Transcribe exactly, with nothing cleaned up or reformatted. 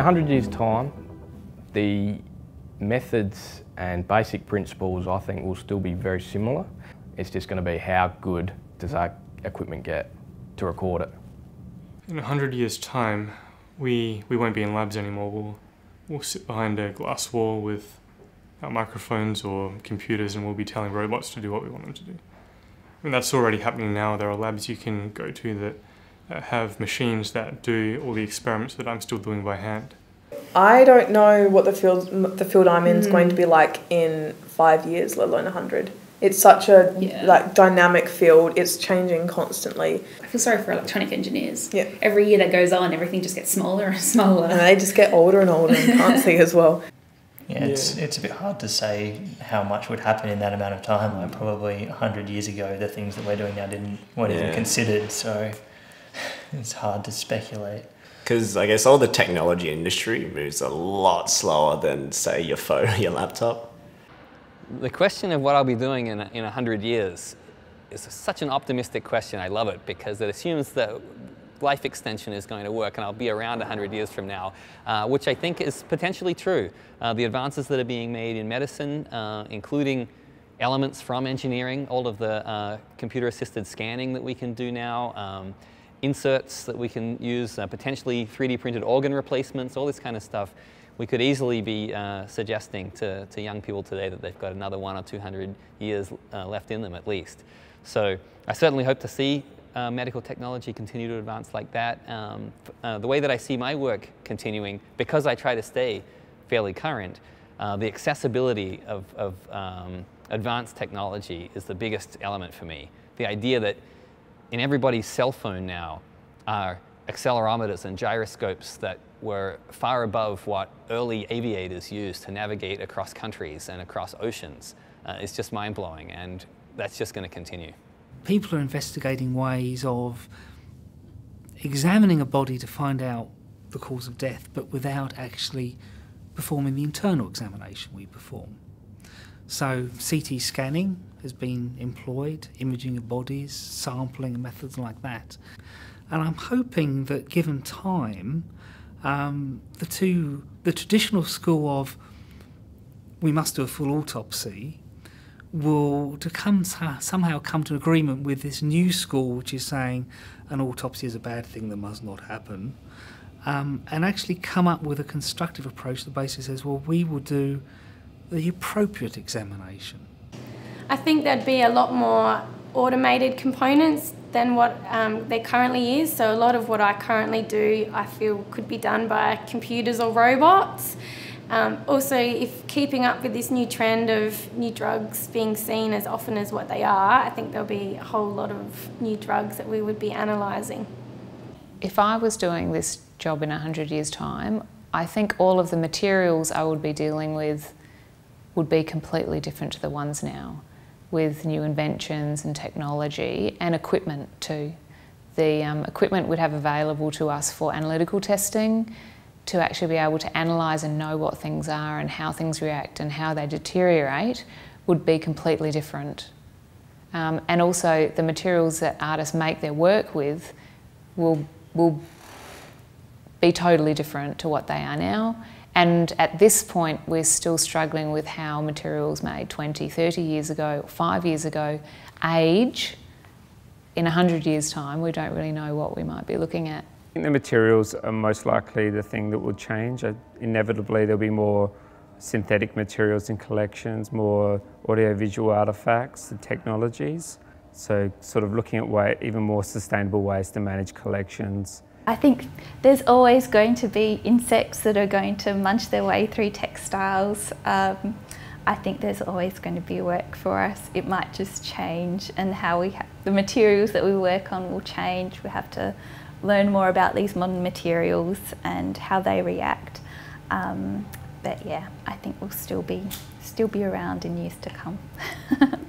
one hundred years' time, the methods and basic principles, I think, will still be very similar. It's just going to be how good does our equipment get to record it. In one hundred years' time, we, we won't be in labs anymore. We'll, we'll sit behind a glass wall with our microphones or computers, and we'll be telling robots to do what we want them to do. I mean, that's already happening now. There are labs you can go to that uh, have machines that do all the experiments that I'm still doing by hand. I don't know what the field, the field I'm in is mm. going to be like in five years, let alone one hundred. It's such a yeah. like dynamic field. It's changing constantly. I feel sorry for electronic engineers. Yeah. Every year that goes on, everything just gets smaller and smaller. And they just get older and older and can't see as well. Yeah, it's, it's a bit hard to say how much would happen in that amount of time. Like probably one hundred years ago, the things that we're doing now didn't, weren't yeah. even considered, so it's hard to speculate. Because I guess all the technology industry moves a lot slower than, say, your phone, your laptop. The question of what I'll be doing in, in one hundred years is such an optimistic question. I love it because it assumes that life extension is going to work and I'll be around one hundred years from now, uh, which I think is potentially true. Uh, the advances that are being made in medicine, uh, including elements from engineering, all of the uh, computer-assisted scanning that we can do now, um, inserts that we can use, uh, potentially three D printed organ replacements, all this kind of stuff. We could easily be uh, suggesting to, to young people today that they've got another one or two hundred years uh, left in them at least. So I certainly hope to see Uh, medical technology continue to advance like that. Um, uh, the way that I see my work continuing, because I try to stay fairly current, uh, the accessibility of, of um, advanced technology is the biggest element for me. The idea that in everybody's cell phone now are accelerometers and gyroscopes that were far above what early aviators used to navigate across countries and across oceans uh, is just mind-blowing, and that's just going to continue. People are investigating ways of examining a body to find out the cause of death, but without actually performing the internal examination we perform. So C T scanning has been employed, imaging of bodies, sampling methods like that. And I'm hoping that given time, um, the, two, the traditional school of we must do a full autopsy will to come to, somehow come to an agreement with this new school which is saying an autopsy is a bad thing that must not happen, um, and actually come up with a constructive approach that basically says, well, we will do the appropriate examination. I think there'd be a lot more automated components than what um, there currently is, so a lot of what I currently do I feel could be done by computers or robots. Um, also, if keeping up with this new trend of new drugs being seen as often as what they are, I think there'll be a whole lot of new drugs that we would be analysing. If I was doing this job in one hundred years' time, I think all of the materials I would be dealing with would be completely different to the ones now, with new inventions and technology and equipment too. The um, equipment we'd have available to us for analytical testing, to actually be able to analyse and know what things are and how things react and how they deteriorate would be completely different. Um, and also the materials that artists make their work with will, will be totally different to what they are now. And at this point we're still struggling with how materials made twenty, thirty years ago, five years ago age. In one hundred years' time we don't really know what we might be looking at. I think the materials are most likely the thing that will change. Inevitably there'll be more synthetic materials in collections, more audiovisual artefacts and technologies. So sort of looking at way, even more sustainable ways to manage collections. I think there's always going to be insects that are going to munch their way through textiles. Um, I think there's always going to be work for us. It might just change, and how we ha the materials that we work on will change. We have to learn more about these modern materials and how they react. Um, but yeah, I think we'll still be, still be around in years to come.